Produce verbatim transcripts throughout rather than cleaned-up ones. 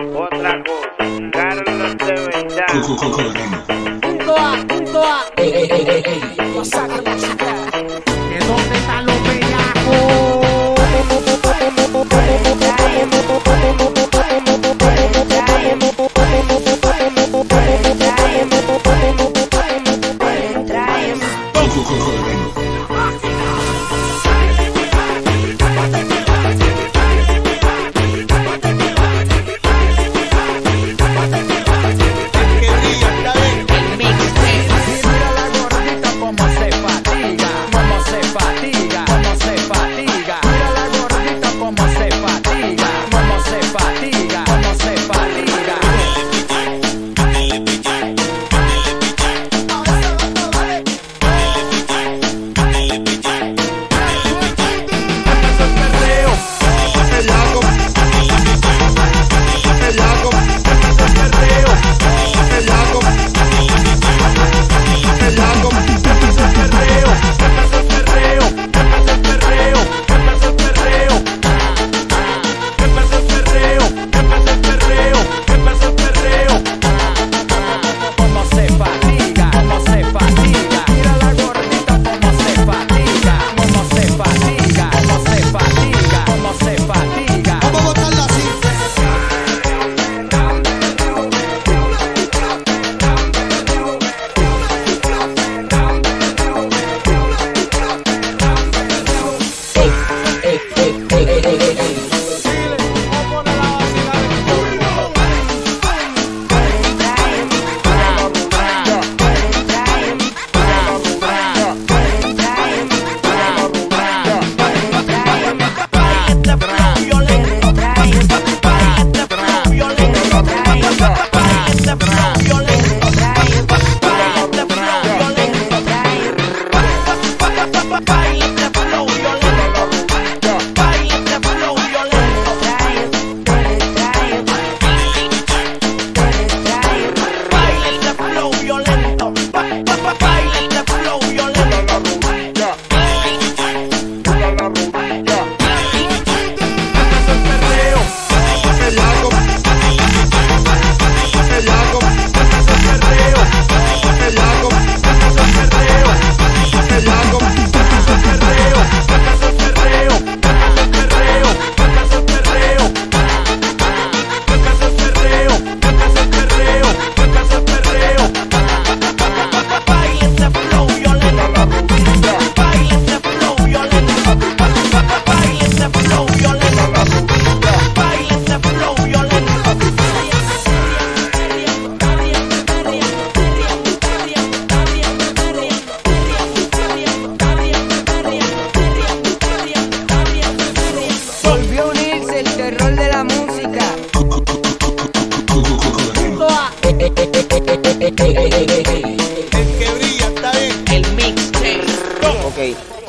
Otra cosa, Carlos de Vega. Punto A, punto A. Ey, ey, ey, ey, ey. ¿De dónde están los bellacos?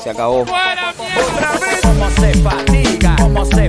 Se acabó. Como se fatiga, como se